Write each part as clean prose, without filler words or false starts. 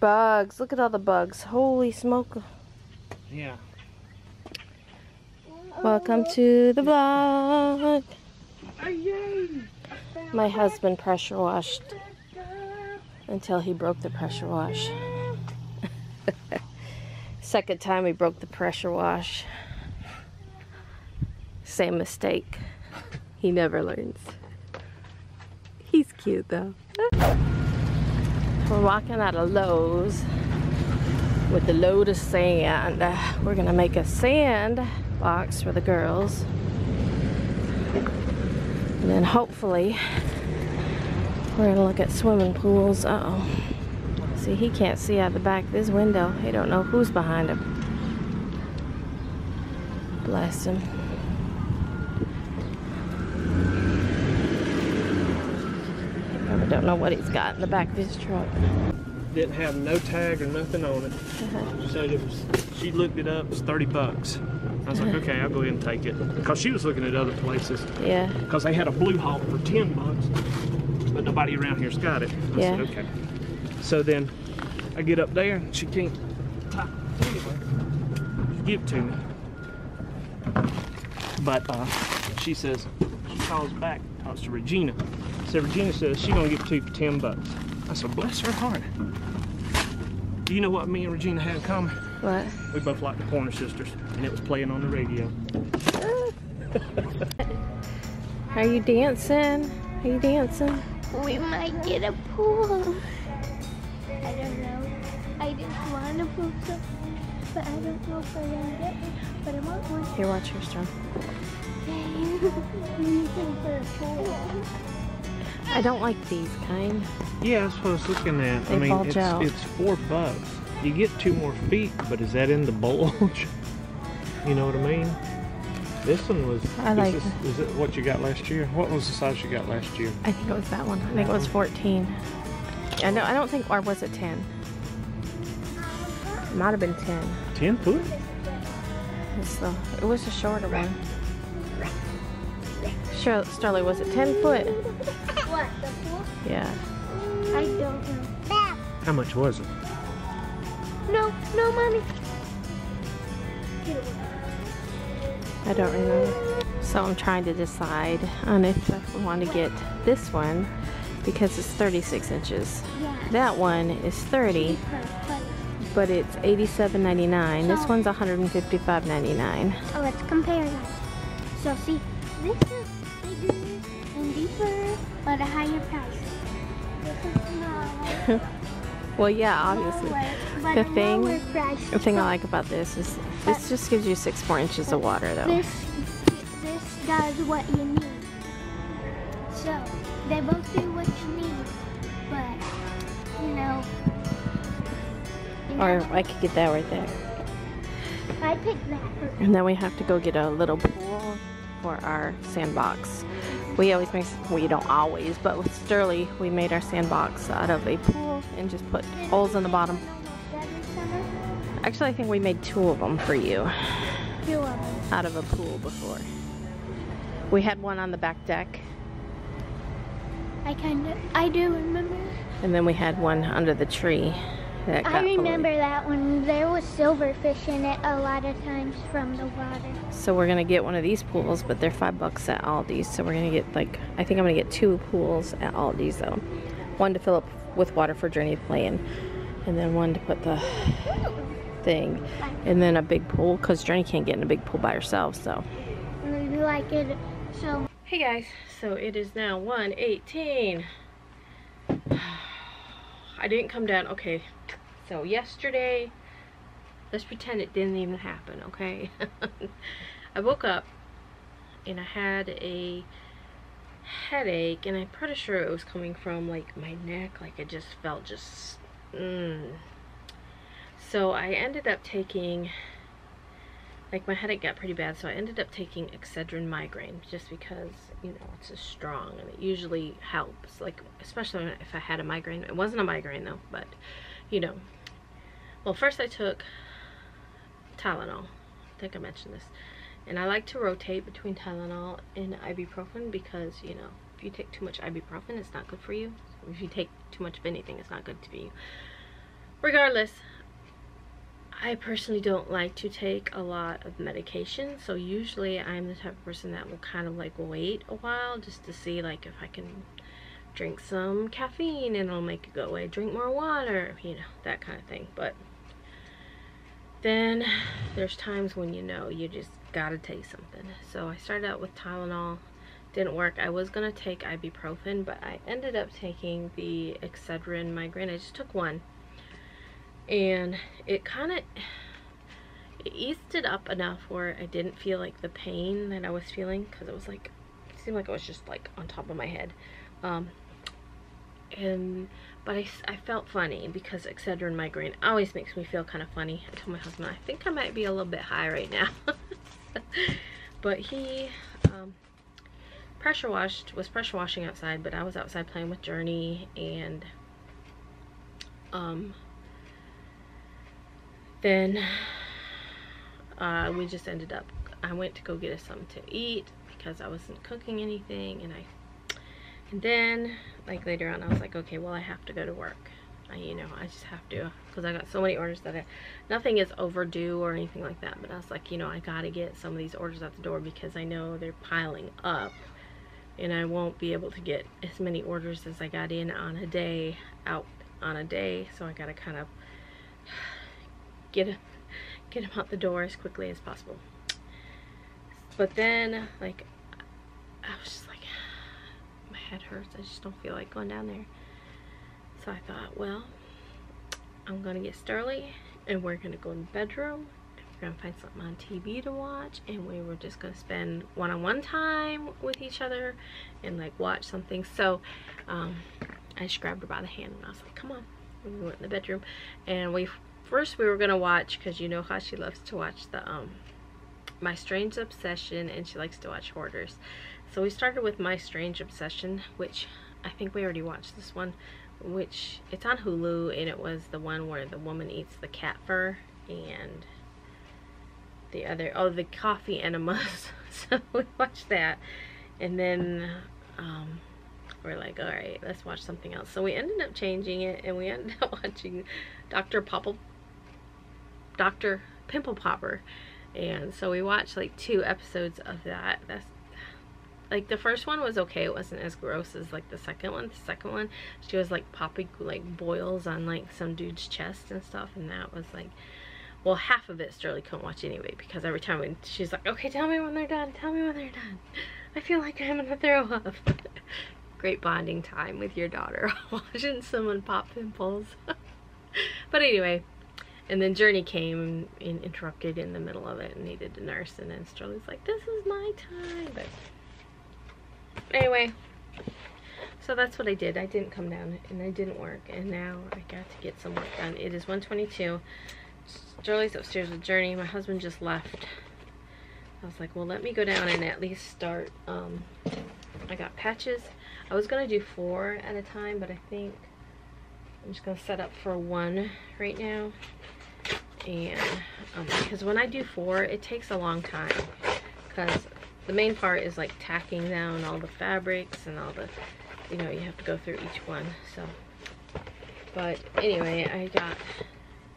Bugs. Look at all the bugs. Holy smoke. Yeah. Welcome to the vlog. My husband pressure washed until he broke the pressure wash. Second time he broke the pressure wash. Same mistake. He never learns. He's cute though. We're walking out of Lowe's with a load of sand. We're gonna make a sand box for the girls. And then hopefully we're gonna look at swimming pools. Uh-oh. See, he can't see out the back of this window. He don't know who's behind him. Bless him. I don't know what he's got in the back of his truck. Didn't have no tag or nothing on it. She said it was, she looked it up, it was $30. I was like, okay, I'll go ahead and take it. Because she was looking at other places. Yeah. Because they had a blue hawk for $10, but nobody around here's got it. I said, okay. So then I get up there and she can't type it anyway. Give it to me. But she says, she calls back, talks to Regina. So Regina says she's gonna give it to you for $10. I said, bless her heart. Do you know what me and Regina had in common? What? We both liked the Corner Sisters, and it was playing on the radio. Are you dancing? Are you dancing? We might get a pool. I don't know. I didn't want a pool, but I don't know if I'm gonna get one. But I want one. Here, watch your storm. I'm looking for a pool. I don't like these kind. Yeah, that's what I was looking at. They bulge out. It's $4. You get 2 more feet, but is that in the bulge? You know what I mean? This one was. I like. Is it what you got last year? What was the size you got last year? I think it was that one. I think it was 14. I know. I don't think, or was it 10? It might have been 10. 10 foot? It was a shorter one. Sure, Starley, was it 10 foot? What, the pool? Yeah. I don't know. How much was it? No, no money. I don't remember. So I'm trying to decide on if I want to get this one because it's 36 inches. Yeah. That one is 30, but it's $87.99. So, this one's $155.99. Oh, let's compare them. So see, this is bigger and deeper, but a higher price. This is smaller. Well, yeah, obviously. Lower, the thing I like about this is this just gives you 6 more inches of water, though. This does what you need. So they both do what you need, but you know. Or I could get that right there. I picked that. And then we have to go get a little pool for our sandbox. We always make, well, you don't always, but with Sterling, we made our sandbox out of a pool and just put holes in the bottom. Actually, I think we made 2 of them for you. 2 of them. Out of a pool before. We had one on the back deck. I do remember. And then we had one under the tree. That got I remember that one. There was silverfish in it a lot of times from the water. So we're gonna get one of these pools, but they're $5 at Aldi's. So we're gonna get like, I think I'm gonna get 2 pools at Aldi's though. One to fill up with water for Journey to play in, and then one to put the thing, and then a big pool because Journey can't get in a big pool by herself. So. We like it so. Hey guys, so it is now 1:18. I didn't come down, okay, so yesterday, let's pretend it didn't even happen, okay? I woke up and I had a headache, and I'm pretty sure it was coming from like my neck, like I just felt just, So I ended up taking, like my headache got pretty bad, so I ended up taking Excedrin migraine just because, you know, it's just strong and it usually helps, like especially if I had a migraine. It wasn't a migraine though, but you know. Well, first I took Tylenol. I think I mentioned this. And I like to rotate between Tylenol and ibuprofen because, you know, if you take too much ibuprofen, it's not good for you. If you take too much of anything, it's not good for you. Regardless, I personally don't like to take a lot of medication, so usually I'm the type of person that will kind of like wait a while just to see like if I can drink some caffeine and it'll make it go away, drink more water, you know, that kind of thing. But then there's times when you know you just gotta take something. So I started out with Tylenol, didn't work. I was gonna take ibuprofen, but I ended up taking the Excedrin migraine. I just took one. And it kind of eased it up enough where I didn't feel like the pain that I was feeling, because it was like, it seemed like it was just like on top of my head. But I felt funny because Excedrin migraine always makes me feel kind of funny. I told my husband, I think I might be a little bit high right now. But he was pressure washing outside, but I was outside playing with Journey, and Then we just ended up, I went to go get us something to eat because I wasn't cooking anything, and then like later on I was like, okay, well I have to go to work. I just have to, because I got so many orders that nothing is overdue or anything like that, but I was like, you know, I gotta get some of these orders out the door because I know they're piling up and I won't be able to get as many orders as I got in on a day, out on a day, so I gotta kind of get them out the door as quickly as possible. But then, like, I was just like, my head hurts, I just don't feel like going down there. So I thought, well, I'm gonna get Sterling and we're gonna go in the bedroom and we're gonna find something on TV to watch, and we were just gonna spend one-on-one time with each other and like watch something. So I just grabbed her by the hand and I was like, come on. And we went in the bedroom, and first we were gonna watch, because you know how she loves to watch the My Strange Obsession, and she likes to watch Hoarders. So we started with My Strange Obsession, which I think we already watched this one, which it's on Hulu, and it was the one where the woman eats the cat fur and the other, oh, the coffee enemas. So we watched that, and then we're like, all right, let's watch something else. So we ended up changing it, and we ended up watching Dr. Pimple Popper. And so we watched like 2 episodes of that. That's like, the first one was okay, it wasn't as gross as like the second one. The second one, she was like popping like boils on like some dude's chest and stuff, and that was like, well, half of it Sterling couldn't watch anyway, because every time she's like, okay, tell me when they're done, tell me when they're done, I feel like I'm gonna throw up. Great bonding time with your daughter watching someone pop pimples. But anyway, and then Journey came and interrupted in the middle of it and needed a nurse, and then Sterling's like, this is my time. But anyway, so that's what I did. I didn't come down and I didn't work, and now I got to get some work done. It is 1:22. Sterling's upstairs with Journey. My husband just left. I was like, well, let me go down and at least start. I got patches. I was gonna do 4 at a time, but I think I'm just gonna set up for 1 right now. And because when I do 4, it takes a long time, because the main part is like tacking down all the fabrics and all the, you know, you have to go through each one. So, but anyway, I got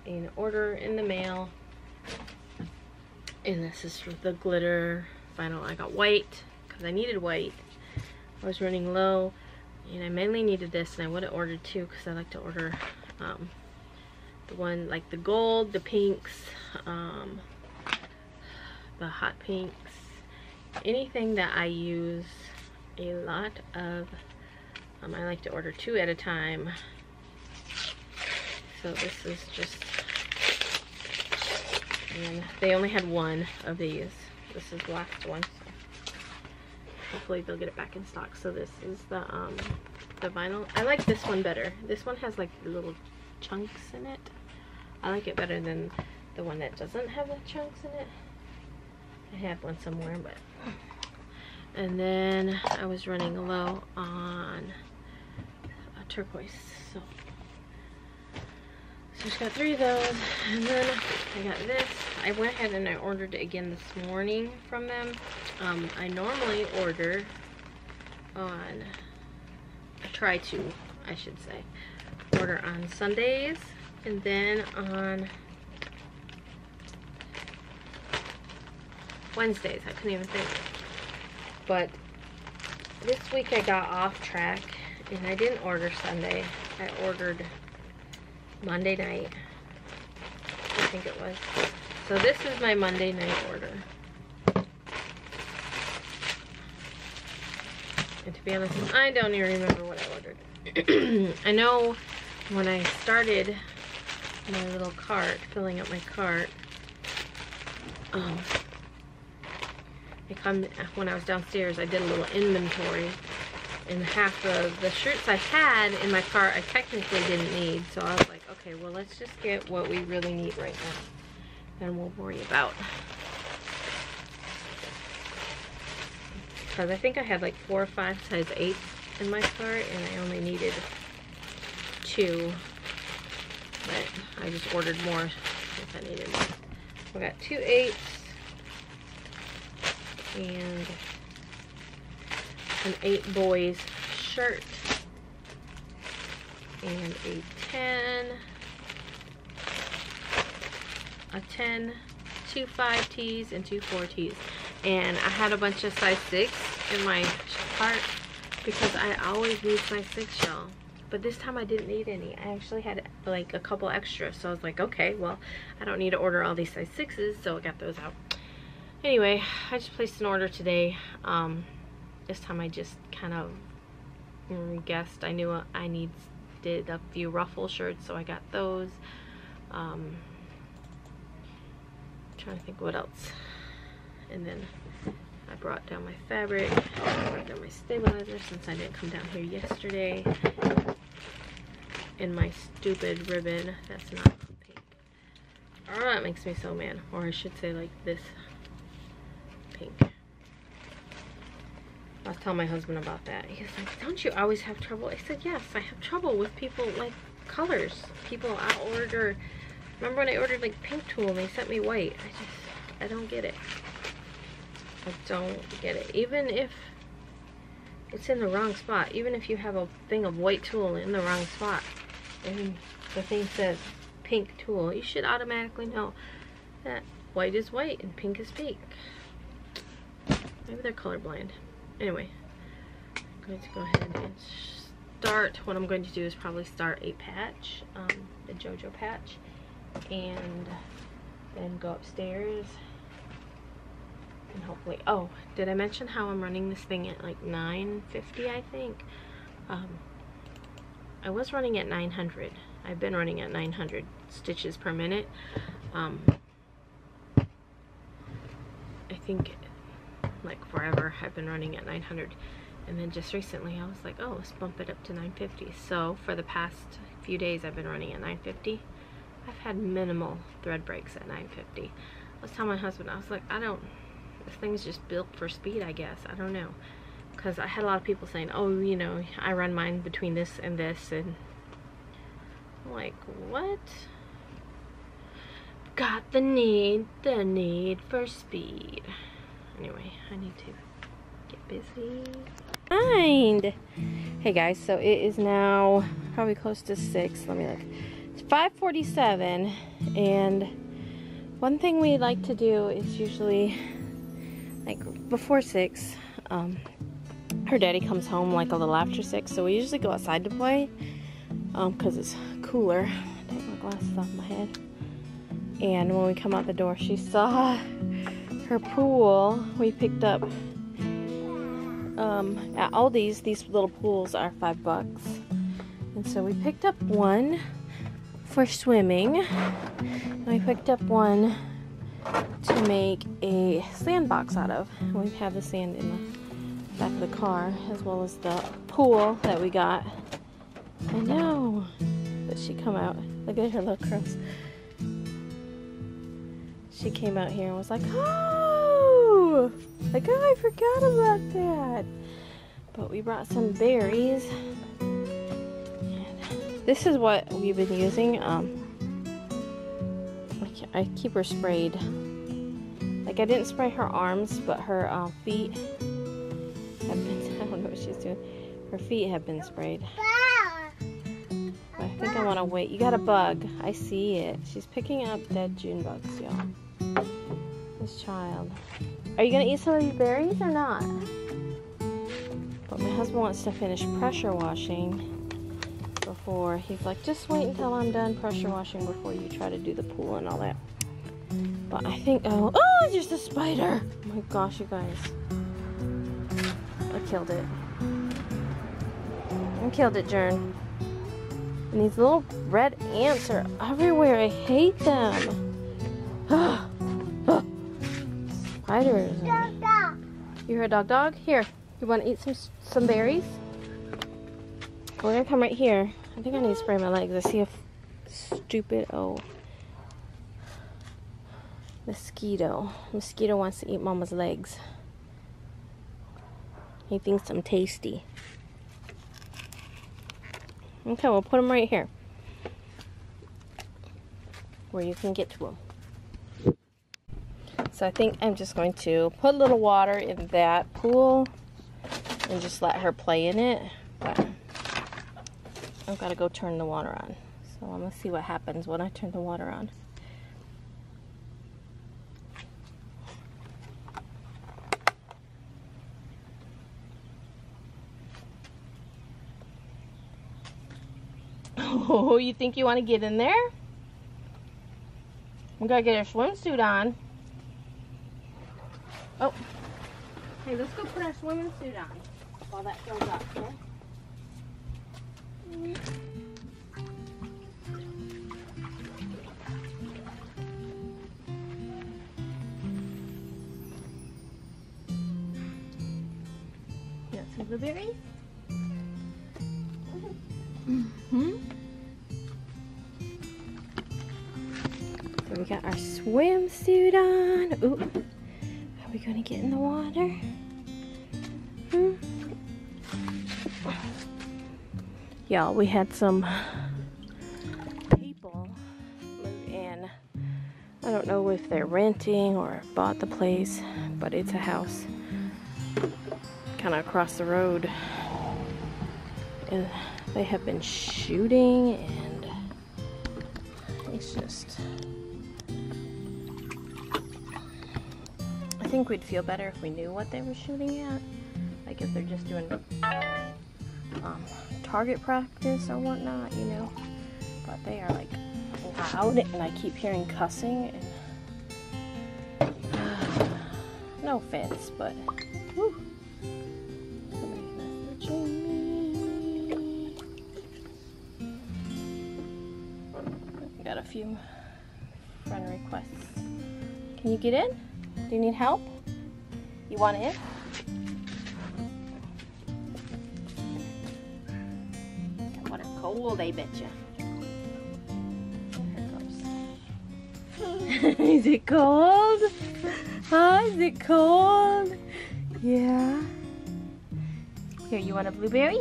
an order in the mail, and this is for the glitter vinyl. I got white because I needed white. I was running low, and I mainly needed this, and I would have ordered 2 because I like to order the one like the gold, the pinks, the hot pinks, anything that I use a lot of. I like to order 2 at a time. So this is just, and they only had 1 of these. This is the last one. Hopefully they'll get it back in stock. So this is the vinyl. I like this one better. This one has like little chunks in it. I like it better than the one that doesn't have the chunks in it. I have one somewhere, but. And then I was running low on a turquoise, so I just got 3 of those. And then I got this. I went ahead and I ordered it again this morning from them. I normally order on, I try to, I should say, order on Sundays And then on Wednesdays, I couldn't even think. But this week I got off track and I didn't order Sunday. I ordered Monday night, I think it was. So this is my Monday night order. And to be honest, I don't even remember what I ordered. I know when I started my little cart, filling up my cart, when I was downstairs, I did a little inventory, and half of the shirts I had in my cart I technically didn't need, so I was like, okay, well, let's just get what we really need right now, and we'll worry about. Because I think I had like 4 or 5 size 8s in my cart, and I only needed 2, but I just ordered more if I needed more. So I got 2 8s. And an 8 boys shirt and a 10, 2 5Ts and 2 4Ts, and I had a bunch of size 6 in my cart because I always need size 6, y'all. But this time I didn't need any. I actually had like a couple extra, so I was like, okay, well, I don't need to order all these size 6s, so I got those out. Anyway, I just placed an order today. This time I just kind of guessed. I knew I needed a few ruffle shirts, so I got those. I'm trying to think what else. And then I brought down my fabric. I brought down my stabilizer since I didn't come down here yesterday. And my stupid ribbon. That's not pink. Oh, that makes me so mad. Or I should say like this. I was telling my husband about that. He was like, don't you always have trouble? I said, yes, I have trouble with people like colors. People I order, remember when I ordered like pink tulle and they sent me white? I don't get it. I don't get it. Even if it's in the wrong spot, even if you have a thing of white tulle in the wrong spot and the thing says pink tulle, you should automatically know that white is white and pink is pink. Maybe they're colorblind. Anyway, I'm going to go ahead and start. What I'm going to do is probably start a patch, the JoJo patch, and then go upstairs and hopefully, oh, did I mention how I'm running this thing at like 950, I think? I was running at 900. I've been running at 900 stitches per minute. I think like forever I've been running at 900, and then just recently I was like, oh, let's bump it up to 950. So for the past few days I've been running at 950. I've had minimal thread breaks at 950. I was telling my husband, I was like, this thing's just built for speed, I guess. I don't know, because I had a lot of people saying, oh, you know, I run mine between this and this, and I'm like, what? Got the need for speed. Anyway, I need to get busy. Hey guys, so it is now probably close to 6. Let me look. It's 5:47, and one thing we like to do is usually like before 6. Her daddy comes home like a little after 6, so we usually go outside to play because it's cooler. I take my glasses off my head. And when we come out the door, she saw her pool we picked up at Aldi's. These little pools are $5, and so we picked up one for swimming, and we picked up one to make a sandbox out of. And we have the sand in the back of the car, as well as the pool that we got. I know, but she come out. Look at her little curls. She came out here and was like, oh, I forgot about that. But we brought some berries. And this is what we've been using. I keep her sprayed. Like, I didn't spray her arms, but her feet have been, I don't know what she's doing. Her feet have been sprayed. But think I want to wait. You got a bug. I see it. She's picking up dead June bugs, y'all. This child. Are you going to eat some of these berries or not? But my husband wants to finish pressure washing before. He's like, just wait until I'm done pressure washing before you try to do the pool and all that. But I think, oh, it's just a spider. Oh my gosh, you guys. I killed it. I killed it, Jern. And these little red ants are everywhere. I hate them. Spiders. You heard dog dog? Here, you want to eat some berries? We're going to come right here. I think I need to spray my legs. I see a stupid, mosquito. Mosquito wants to eat Mama's legs. He thinks I'm tasty. Okay, we'll put them right here where you can get to them. So I think I'm just going to put a little water in that pool and just let her play in it. But I've got to go turn the water on. So I'm going to see what happens when I turn the water on. Oh, you think you want to get in there? We gotta get our swimsuit on. Oh. Hey, let's go put our swimming suit on while that fills up, okay? Got some blueberries? Mm-hmm. We got our swimsuit on. Ooh, are we gonna get in the water? Hmm? Y'all, we had some people move in. I don't know if they're renting or bought the place, but it's a house kind of across the road. And they have been shooting, and it's just... I think we'd feel better if we knew what they were shooting at. Like if they're just doing target practice or whatnot, you know. But they are like loud, and I keep hearing cussing. And no offense, but whew. Somebody's messaging me. Got a few friend requests. Can you get in? Do you need help? You want it? What a cold, I bet you. Here it goes. Is it cold? Huh? Is it cold? Yeah. Here, you want a blueberry?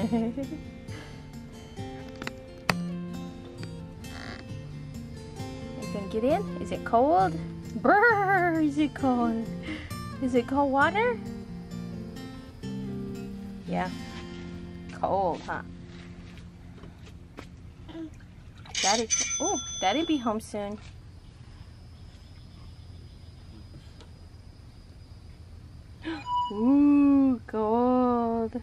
Yeah. Get in? Is it cold? Brrr, is it cold? Is it cold water? Yeah. Cold, huh? Daddy, oh, Daddy'll be home soon. Ooh, cold.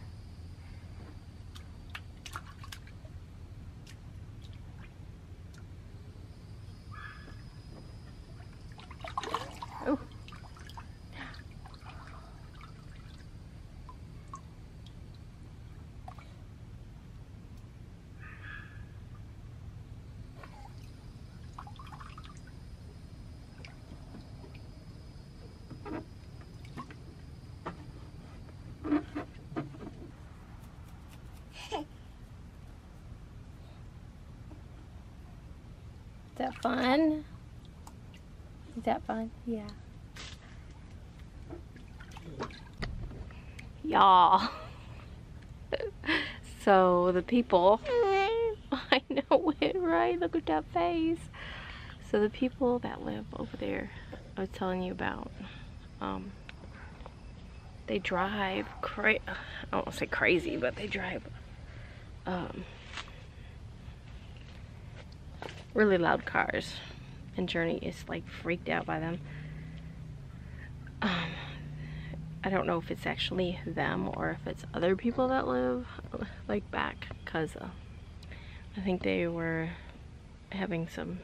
Is that fun? Is that fun? Yeah. Y'all. So the people, I know it, right? Look at that face. So the people that live over there I was telling you about, They drive I don't want to say crazy, but they drive really loud cars, and Journey is like freaked out by them. I don't know if it's actually them or if it's other people that live like back, because I think they were having some,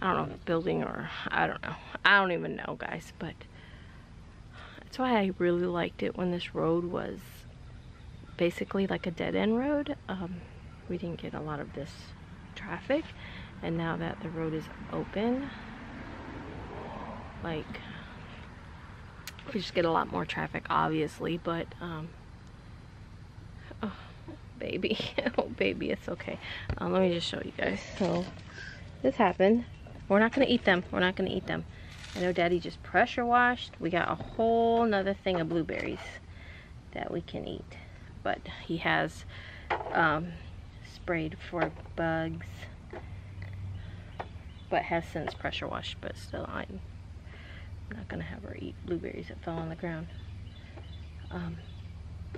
I don't know, building, or I don't know. I don't even know, guys, but that's why I really liked it when this road was basically like a dead-end road. We didn't get a lot of this traffic, and now that the road is open, like, we just get a lot more traffic, obviously, but oh, baby. Oh, baby, it's okay. Let me just show you guys. So this happened. We're not gonna eat them. We're not gonna eat them. I know Daddy just pressure washed. We got a whole nother thing of blueberries that we can eat, but he has sprayed for bugs, but has since pressure washed. But still, I'm not gonna have her eat blueberries that fell on the ground.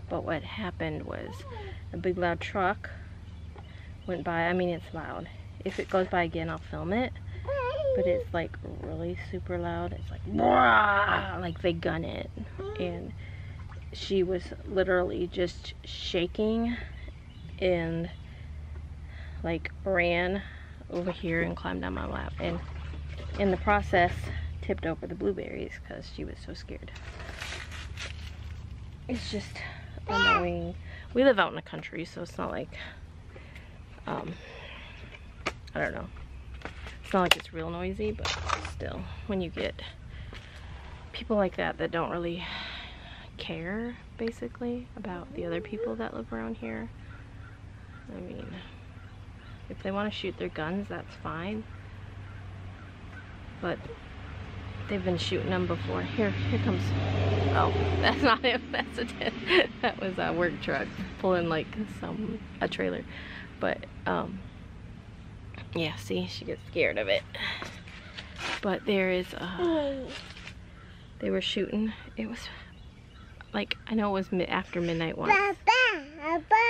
But what happened was a big loud truck went by. I mean, it's loud. If it goes by again, I'll film it, but it's like really super loud. It's like, "Wah!" Like they gun it, and she was literally just shaking and like ran over here and climbed down my lap, and in the process tipped over the blueberries because she was so scared. It's just annoying. We live out in the country, so it's not like I don't know. It's not like it's real noisy, but still, when you get people like that that don't really care, basically, about the other people that live around here, I mean, if they want to shoot their guns, that's fine. But they've been shooting them before. Here comes, oh, that's not him, that's a tent. That was a work truck pulling like a trailer. But, yeah, see, she gets scared of it. But there is, they were shooting. It was, like, I know it was after midnight once.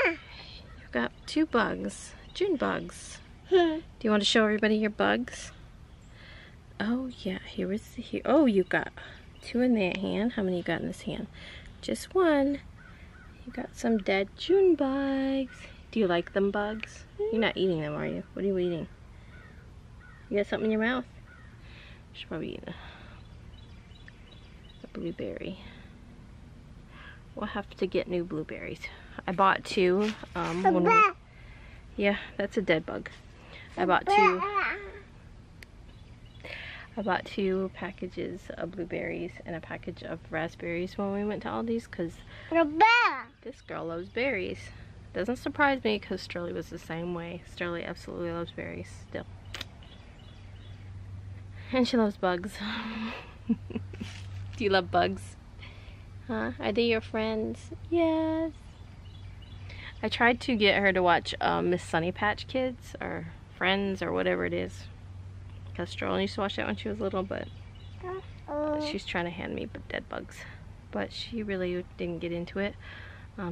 You've got two bugs, June bugs. Do you want to show everybody your bugs? Oh, yeah, here is, here. Oh, you got two in that hand. How many you got in this hand? Just one. You got some dead June bugs. Do you like them bugs? You're not eating them, are you? What are you eating? You got something in your mouth? You should probably eat a blueberry. We'll have to get new blueberries. I bought two. When we, yeah, that's a dead bug. I bought two packages of blueberries and a package of raspberries when we went to Aldi's, because this girl loves berries. Doesn't surprise me, because Sterling was the same way. Sterling absolutely loves berries still. And she loves bugs. Do you love bugs? Huh? Are they your friends? Yes. I tried to get her to watch Miss Sunny Patch Kids, or Friends, or whatever it is. Because Sterling used to watch that when she was little, but she's trying to hand me dead bugs. But she really didn't get into it.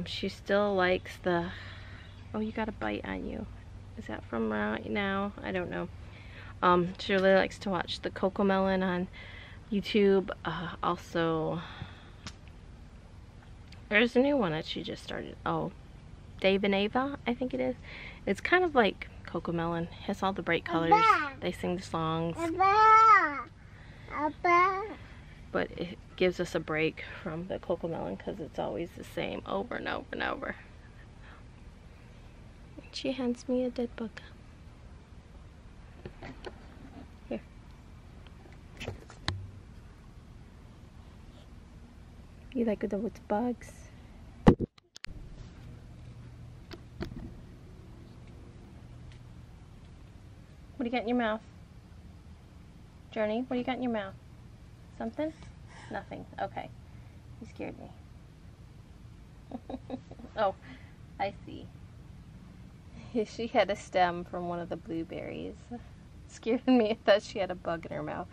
She still likes the, oh, you got a bite on you. Is that from right now? I don't know. She really likes to watch the Cocomelon on YouTube. Also, there's a new one that she just started. Oh, Dave and Ava, I think it is. It's kind of like Cocomelon. It has all the bright colors. They sing the songs. But it gives us a break from the Cocomelon because it's always the same over and over and over. And she hands me a dead bug. Here. You like it with bugs? What do you got in your mouth? Journey, what do you got in your mouth? Something? Nothing. Okay. You scared me. Oh, I see. She had a stem from one of the blueberries. It scared me. I thought she had a bug in her mouth.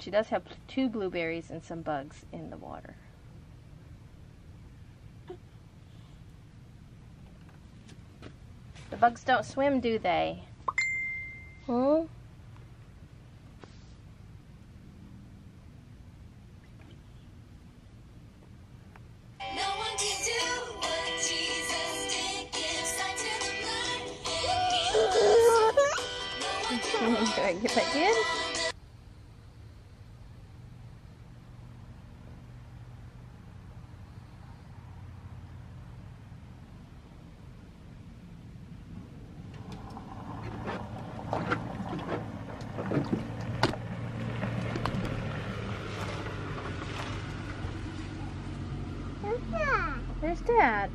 She does have 2 blueberries and some bugs in the water. The bugs don't swim, do they? Huh? I get back in. Where's Dad? Where's Dad?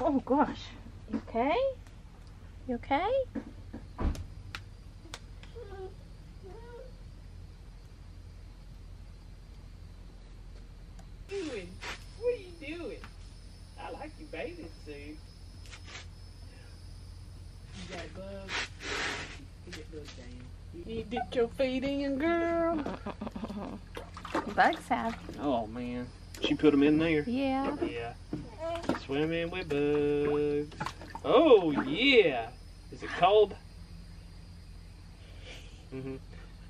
Oh gosh. You okay? You okay? You're feeding your girl. Bugs have. Oh man, she put them in there. Yeah. Yeah. Swimming with bugs. Oh yeah. Is it cold? Mhm.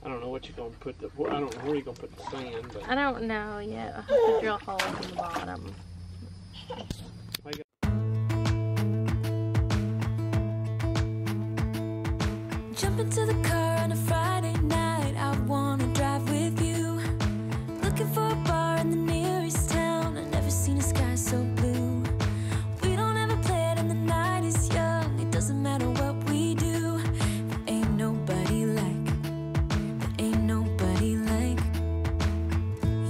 I don't know what you're gonna put the. I don't know where you're gonna put the sand. But. I don't know yet. I have to drill holes in the bottom. Jump into the car on a Friday night, I wanna drive with you. Looking for a bar in the nearest town, I've never seen a sky so blue. We don't have a plan and the night is young, it doesn't matter what we do. There ain't nobody like, there ain't nobody like.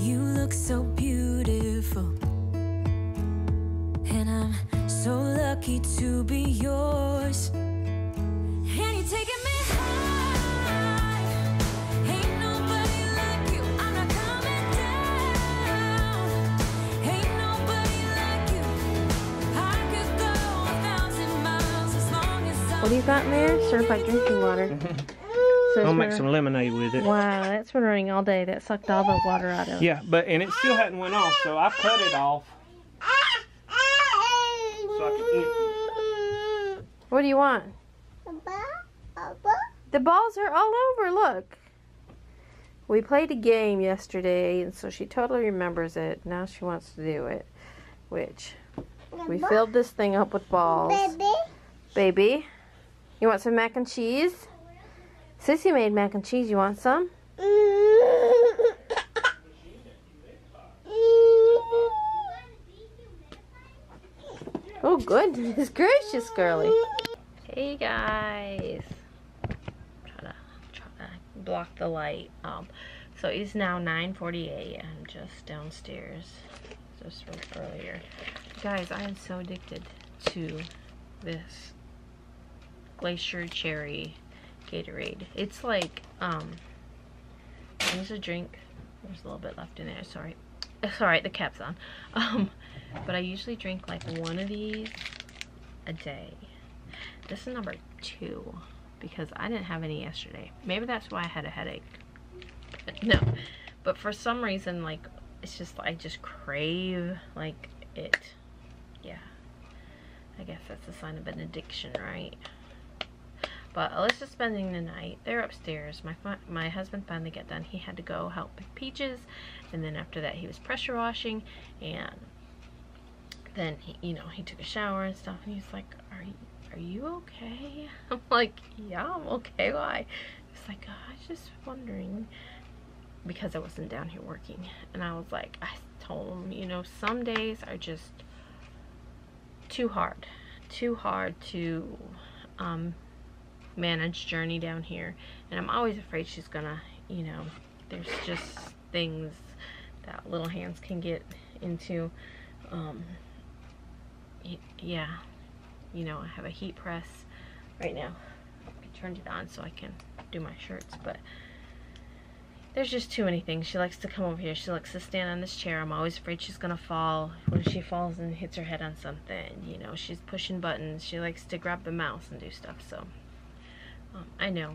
You look so beautiful, and I'm so lucky to be yours. And you take it. What do you got in there? Certified drinking water. So I'll make some lemonade with it. Wow, that's been running all day. That sucked all the water out of it. Yeah, but and it still hadn't went off, so I cut it off. So I can eat. What do you want? A ball? The balls are all over. Look. We played a game yesterday, and so she totally remembers it. Now she wants to do it, which we filled this thing up with balls. Baby. You want some mac and cheese? Sissy made mac and cheese. You want some? Oh, goodness gracious, girly. Hey, guys. Trying to block the light. So it's now 9:48. I'm just downstairs. Just from earlier. Guys, I am so addicted to this Glacier Cherry Gatorade. It's like, there's a drink. There's a little bit left in there, sorry. It's alright, the cap's on. But I usually drink like one of these a day. This is number 2 because I didn't have any yesterday. Maybe that's why I had a headache. No, but for some reason, like, it's just, I just crave, like, it. Yeah. I guess that's a sign of an addiction, right? But Alyssa's spending the night. They're upstairs. My husband finally got done. He had to go help pick peaches, and then after that he was pressure washing, and then he took a shower and stuff. And he's like, "Are you okay?" I'm like, "Yeah, I'm okay." Why? He's like, "Oh, I was just wondering," because I wasn't down here working, and I was like, I told him, some days are just too hard to manage Journey down here, and I'm always afraid she's gonna, there's just things that little hands can get into. Yeah, I have a heat press right now. I turned it on so I can do my shirts, but there's just too many things. She likes to come over here. She likes to stand on this chair. I'm always afraid she's gonna fall. When she falls and hits her head on something, she's pushing buttons. She likes to grab the mouse and do stuff, so. I know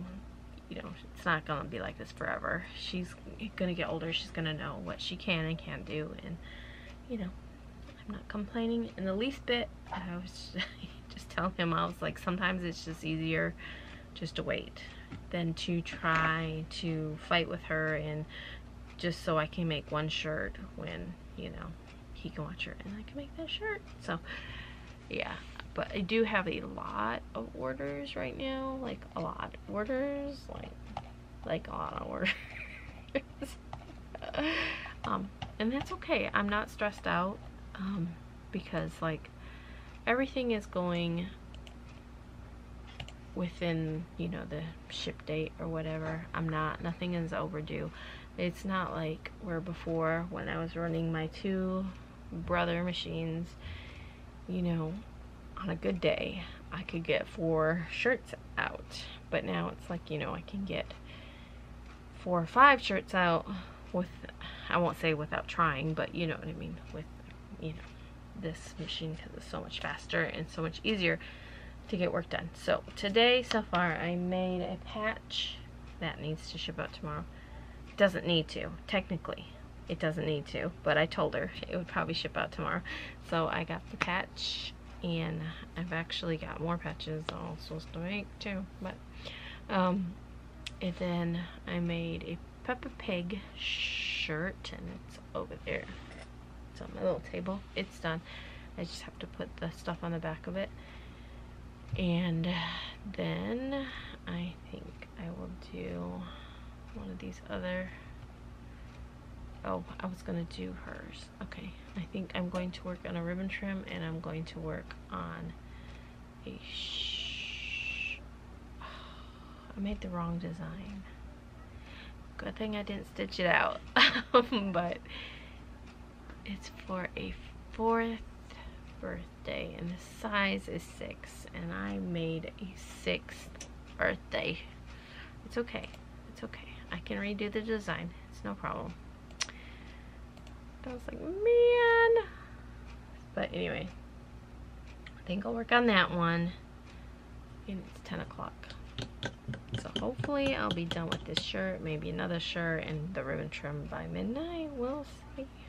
you know, it's not gonna be like this forever. She's gonna get older, she's gonna know what she can and can't do, and you know, I'm not complaining in the least bit. I was just telling him, I was like, sometimes it's just easier just to wait than to try to fight with her, and just so I can make one shirt when, you know, he can watch her and I can make that shirt. So yeah, but I do have a lot of orders right now, like a lot of orders, like a lot of orders. And that's okay, I'm not stressed out, because like everything is going within, you know, the ship date or whatever. Nothing is overdue. It's not like where before when I was running my two brother machines, you know, on a good day I could get 4 shirts out, but now it's like, you know, I can get 4 or 5 shirts out with, I won't say without trying, but you know what I mean, with, you know, this machine, because it's so much faster and so much easier to get work done. So today so far I made a patch that needs to ship out tomorrow. Doesn't need to, technically it doesn't need to, but I told her it would probably ship out tomorrow. So I got the patch, and I've actually got more patches I'm all supposed to make too, but and then I made a Peppa Pig shirt, and it's over there, it's on my little table, it's done. I just have to put the stuff on the back of it, and then I think I will do one of these other, oh, I was gonna do hers. Okay, I think I'm going to work on a ribbon trim, and I'm going to work on a I made the wrong design. Good thing I didn't stitch it out. But it's for a 4th birthday, and the size is 6, and I made a 6th birthday. It's okay, it's okay, I can redo the design, it's no problem. I was like, man, but anyway, I think I'll work on that one, and it's 10 o'clock, so hopefully I'll be done with this shirt, maybe another shirt, and the ribbon trim by midnight, we'll see.